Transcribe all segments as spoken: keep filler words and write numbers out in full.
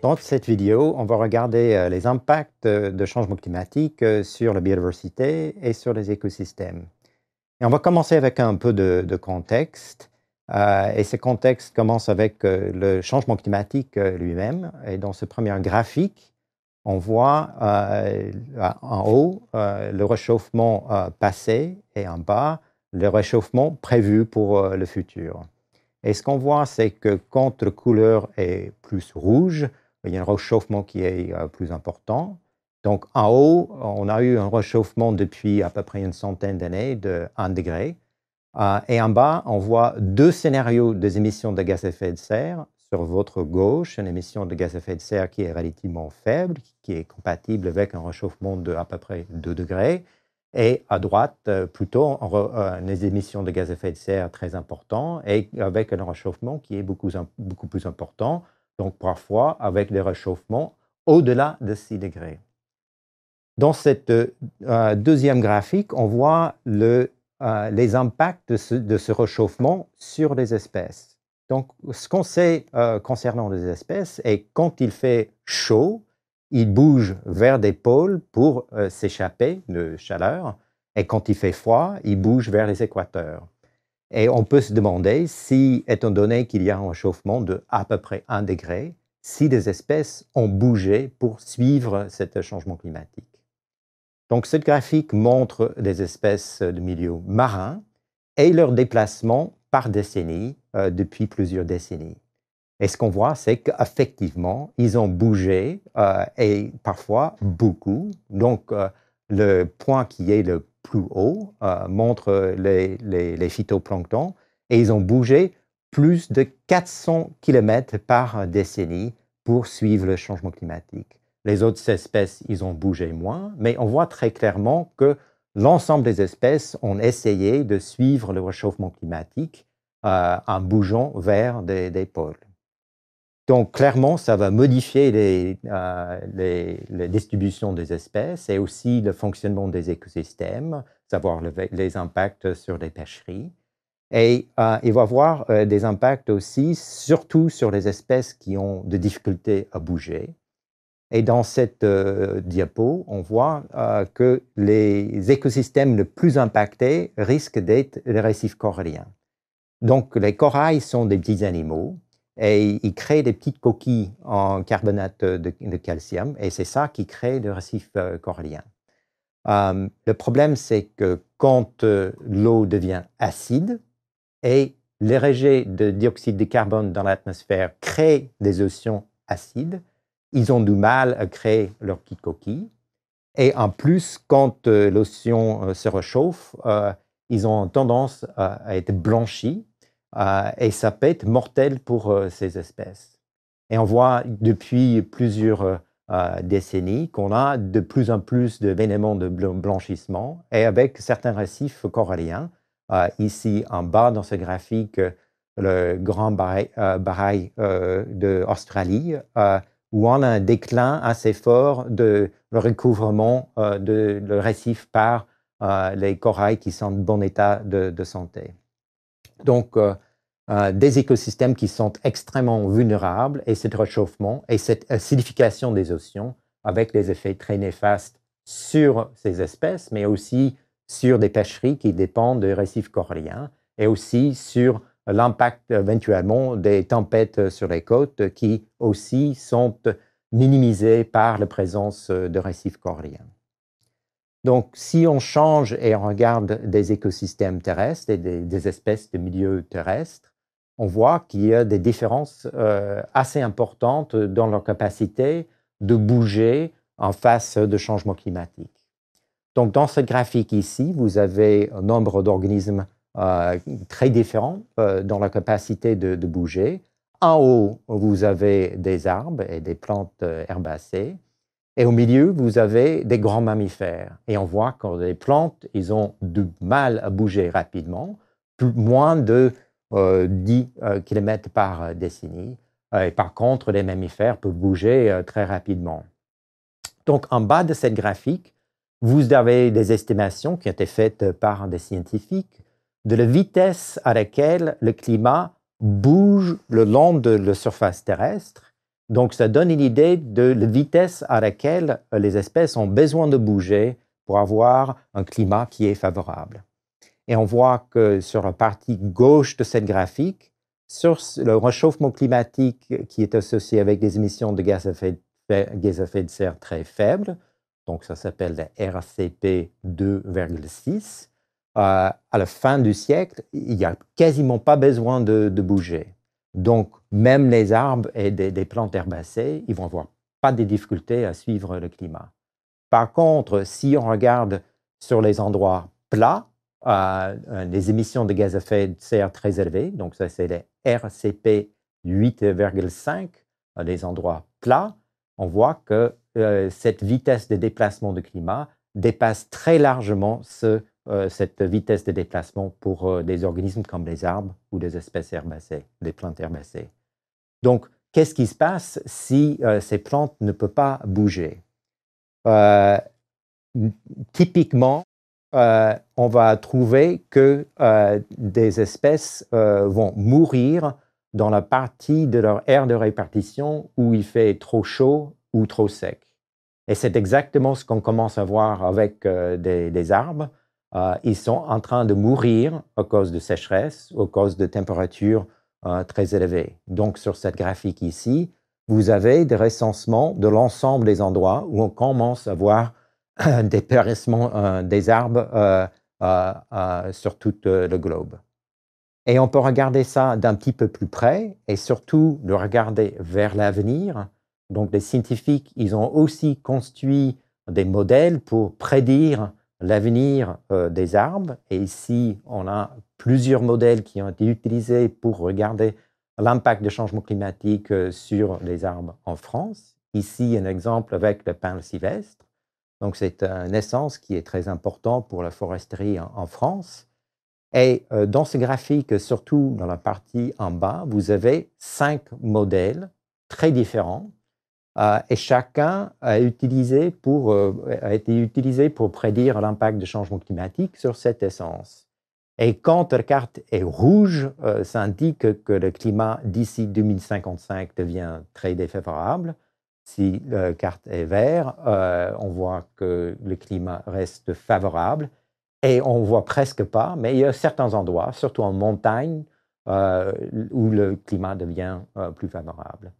Dans cette vidéo, on va regarder les impacts de changement climatique sur la biodiversité et sur les écosystèmes. Et on va commencer avec un peu de, de contexte. Euh, et ce contexte commence avec euh, le changement climatique euh, lui-même. Et dans ce premier graphique, on voit euh, en haut euh, le réchauffement euh, passé et en bas le réchauffement prévu pour euh, le futur. Et ce qu'on voit, c'est que quand la couleur est plus rouge, il y a un réchauffement qui est euh, plus important. Donc en haut, on a eu un réchauffement depuis à peu près une centaine d'années de un degré. Uh, et en bas, on voit deux scénarios des émissions de gaz à effet de serre. Sur votre gauche, une émission de gaz à effet de serre qui est relativement faible, qui est compatible avec un réchauffement de à peu près deux degrés. Et à droite, euh, plutôt, re, euh, des émissions de gaz à effet de serre très importantes et avec un réchauffement qui est beaucoup, beaucoup plus important. Donc parfois, avec des réchauffements au-delà de six degrés. Dans cette euh, deuxième graphique, on voit le... Euh, les impacts de ce, de ce réchauffement sur les espèces. Donc, ce qu'on sait euh, concernant les espèces est que quand il fait chaud, ils bougent vers des pôles pour euh, s'échapper de chaleur, et quand il fait froid, ils bougent vers les équateurs. Et on peut se demander si, étant donné qu'il y a un réchauffement de à peu près un degré, si des espèces ont bougé pour suivre ce changement climatique. Donc, ce graphique montre les espèces de milieu marin et leur déplacement par décennie euh, depuis plusieurs décennies. Et ce qu'on voit, c'est qu'effectivement, ils ont bougé euh, et parfois beaucoup. Donc, euh, le point qui est le plus haut euh, montre les, les, les phytoplanctons et ils ont bougé plus de quatre cents kilomètres par décennie pour suivre le changement climatique. Les autres espèces, ils ont bougé moins, mais on voit très clairement que l'ensemble des espèces ont essayé de suivre le réchauffement climatique euh, en bougeant vers des, des pôles. Donc clairement, ça va modifier les, euh, les, les distributions des espèces et aussi le fonctionnement des écosystèmes, savoir le, les impacts sur les pêcheries. Et euh, il va y avoir euh, des impacts aussi, surtout sur les espèces qui ont des difficultés à bouger. Et dans cette euh, diapo, on voit euh, que les écosystèmes les plus impactés risquent d'être les récifs coralliens. Donc les corails sont des petits animaux et ils créent des petites coquilles en carbonate de, de calcium et c'est ça qui crée les récifs euh, coralliens. Euh, le problème, c'est que quand euh, l'eau devient acide et les rejets de dioxyde de carbone dans l'atmosphère créent des océans acides, ils ont du mal à créer leurs petites coquilles. Et en plus, quand euh, l'océan euh, se réchauffe, euh, ils ont tendance euh, à être blanchis euh, et ça peut être mortel pour euh, ces espèces. Et on voit depuis plusieurs euh, décennies qu'on a de plus en plus d'événements de blanchissement et avec certains récifs coralliens. Euh, ici en bas dans ce graphique, le Grand Barrier euh, de l'Australie, euh, où on a un déclin assez fort de le recouvrement euh, de le récif par euh, les corails qui sont en bon état de, de santé. Donc, euh, euh, des écosystèmes qui sont extrêmement vulnérables et ce réchauffement et cette acidification des océans avec des effets très néfastes sur ces espèces, mais aussi sur des pêcheries qui dépendent des récifs coralliens et aussi sur l'impact éventuellement des tempêtes sur les côtes qui aussi sont minimisées par la présence de récifs coralliens. Donc, si on change et on regarde des écosystèmes terrestres et des, des espèces de milieux terrestres, on voit qu'il y a des différences euh, assez importantes dans leur capacité de bouger en face de changements climatiques. Donc, dans ce graphique ici, vous avez un nombre d'organismes Euh, très différents euh, dans la capacité de, de bouger. En haut, vous avez des arbres et des plantes euh, herbacées. Et au milieu, vous avez des grands mammifères. Et on voit que les plantes, ils ont du mal à bouger rapidement, plus, moins de euh, dix kilomètres par décennie. Euh, et par contre, les mammifères peuvent bouger euh, très rapidement. Donc, en bas de cette graphique, vous avez des estimations qui ont été faites par des scientifiques de la vitesse à laquelle le climat bouge le long de la surface terrestre Donc, ça donne une idée de la vitesse à laquelle les espèces ont besoin de bouger pour avoir un climat qui est favorable. Et on voit que sur la partie gauche de cette graphique, sur le réchauffement climatique qui est associé avec des émissions de gaz à effet de serre très faibles, donc ça s'appelle la R C P deux virgule six, euh, à la fin du siècle, il n'y a quasiment pas besoin de, de bouger. Donc, même les arbres et des, des plantes herbacées, ils vont avoir pas de difficultés à suivre le climat. Par contre, si on regarde sur les endroits plats, euh, les émissions de gaz à effet de serre très élevées, donc ça c'est les R C P huit virgule cinq, les endroits plats, on voit que euh, cette vitesse de déplacement de climat dépasse très largement ce, euh, cette vitesse de déplacement pour euh, des organismes comme les arbres ou des espèces herbacées, des plantes herbacées. Donc, qu'est-ce qui se passe si euh, ces plantes ne peuvent pas bouger? Euh, typiquement, euh, on va trouver que euh, des espèces euh, vont mourir dans la partie de leur aire de répartition où il fait trop chaud ou trop sec. Et c'est exactement ce qu'on commence à voir avec euh, des, des arbres. Euh, ils sont en train de mourir à cause de sécheresse, à cause de températures euh, très élevées. Donc, sur cette graphique ici, vous avez des recensements de l'ensemble des endroits où on commence à voir des périssements euh, des arbres euh, euh, euh, sur tout euh, le globe. Et on peut regarder ça d'un petit peu plus près et surtout le regarder vers l'avenir. Donc, les scientifiques, ils ont aussi construit des modèles pour prédire l'avenir euh, des arbres. Et ici, on a plusieurs modèles qui ont été utilisés pour regarder l'impact du changement climatique sur les arbres en France. Ici, un exemple avec le pin sylvestre. Donc, c'est une essence qui est très importante pour la foresterie en, en France. Et euh, dans ce graphique, surtout dans la partie en bas, vous avez cinq modèles très différents euh, et chacun a, utilisé pour, euh, a été utilisé pour prédire l'impact du changement climatique sur cette essence. Et quand la carte est rouge, euh, ça indique que le climat d'ici deux mille cinquante-cinq devient très défavorable. Si la carte est verte, euh, on voit que le climat reste favorable. Et on ne voit presque pas, mais il y a certains endroits, surtout en montagne, euh, où le climat devient euh, plus favorable.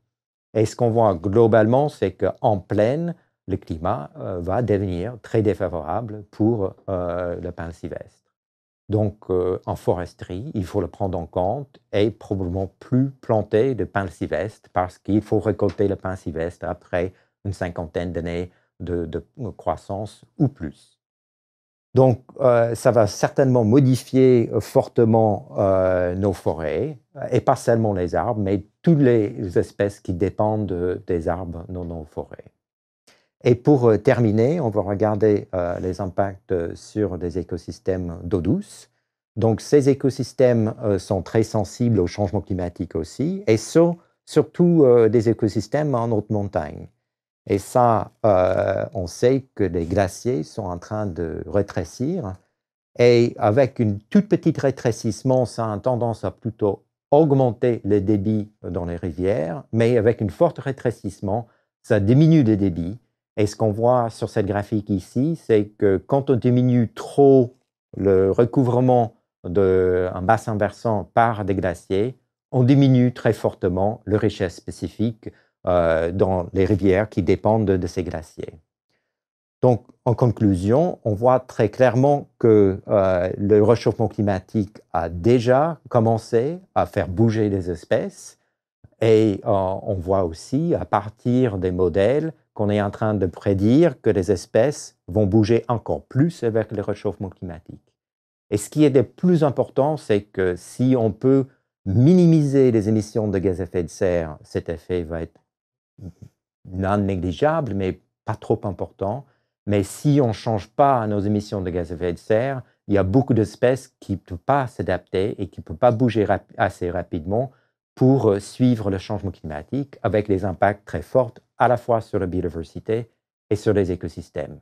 Et ce qu'on voit globalement, c'est qu'en plaine, le climat euh, va devenir très défavorable pour euh, le pin sylvestre. Donc, euh, en foresterie, il faut le prendre en compte et probablement plus planter de pin sylvestre parce qu'il faut récolter le pin sylvestre après une cinquantaine d'années de, de croissance ou plus. Donc, euh, ça va certainement modifier fortement euh, nos forêts, et pas seulement les arbres, mais toutes les espèces qui dépendent de, des arbres dans nos forêts. Et pour terminer, on va regarder euh, les impacts sur des écosystèmes d'eau douce. Donc, ces écosystèmes euh, sont très sensibles au changement climatique aussi, et sur, surtout euh, des écosystèmes en haute montagne. Et ça, euh, on sait que les glaciers sont en train de rétrécir, et avec une toute petite rétrécissement, ça a tendance à plutôt augmenter les débits dans les rivières, mais avec une forte rétrécissement, ça diminue les débits. Et ce qu'on voit sur cette graphique ici, c'est que quand on diminue trop le recouvrement d'un bassin versant par des glaciers, on diminue très fortement la richesse spécifique euh, dans les rivières qui dépendent de ces glaciers. Donc, en conclusion, on voit très clairement que euh, le réchauffement climatique a déjà commencé à faire bouger les espèces. Et euh, on voit aussi, à partir des modèles, qu'on est en train de prédire que les espèces vont bouger encore plus avec le réchauffement climatique. Et ce qui est le plus important, c'est que si on peut minimiser les émissions de gaz à effet de serre, cet effet va être non négligeable, mais pas trop important. Mais si on ne change pas nos émissions de gaz à effet de serre, il y a beaucoup d'espèces qui ne peuvent pas s'adapter et qui ne peuvent pas bouger rap- assez rapidement pour suivre le changement climatique avec des impacts très forts à la fois sur la biodiversité et sur les écosystèmes.